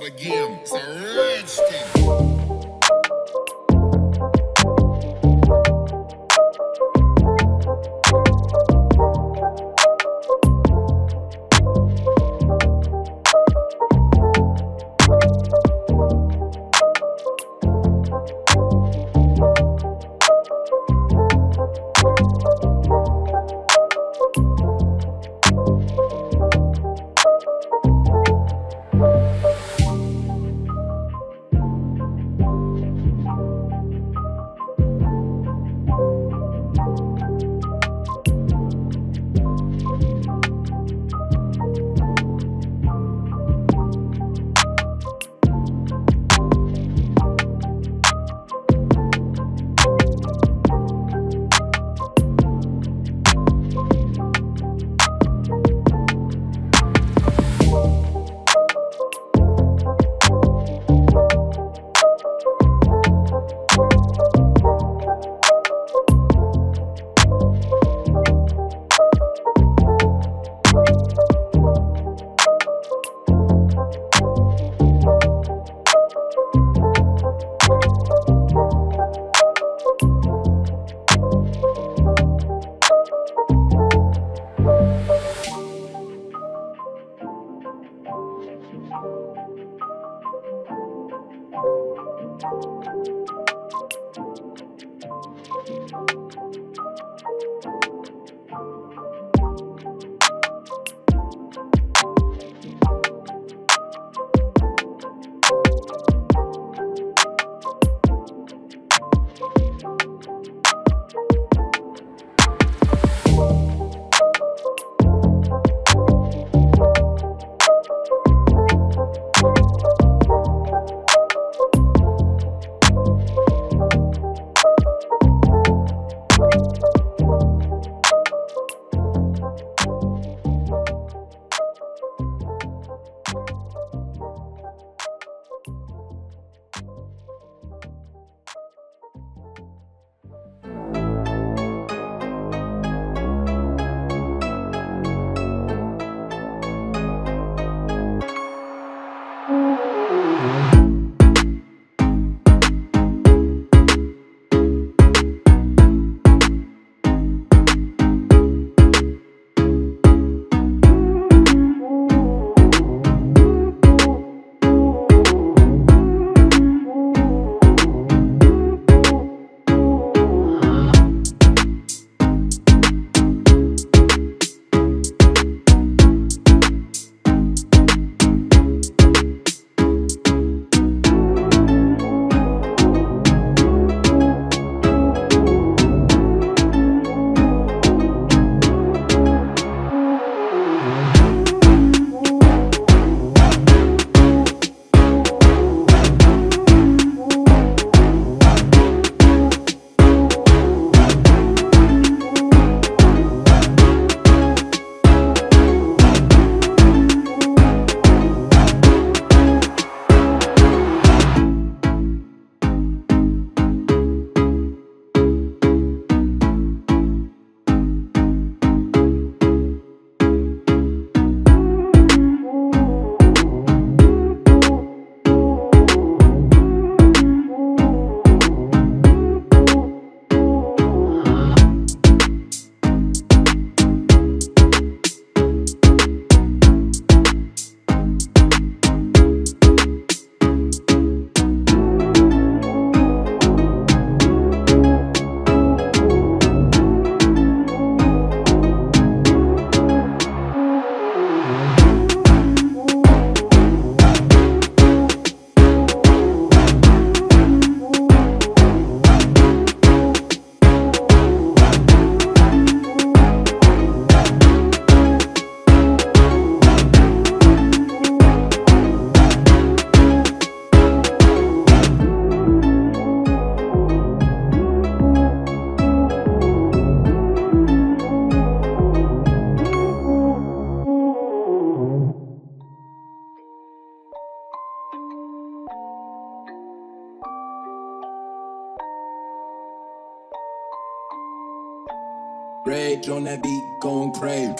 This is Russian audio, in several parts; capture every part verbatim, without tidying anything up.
out again. It's a Redskin. Rage on that beat, going crazy.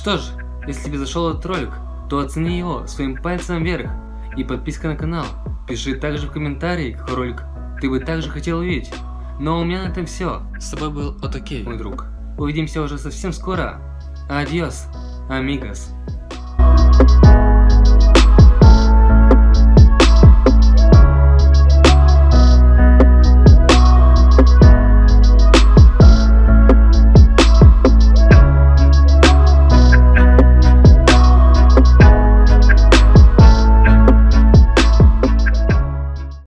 Что ж, если тебе зашел этот ролик, то оцени его своим пальцем вверх и подписка на канал. Пиши также в комментарии, какой ролик ты бы также хотел увидеть. Ну а у меня на этом все. С тобой был Отокей, мой друг. Увидимся уже совсем скоро. Адьос, амигос.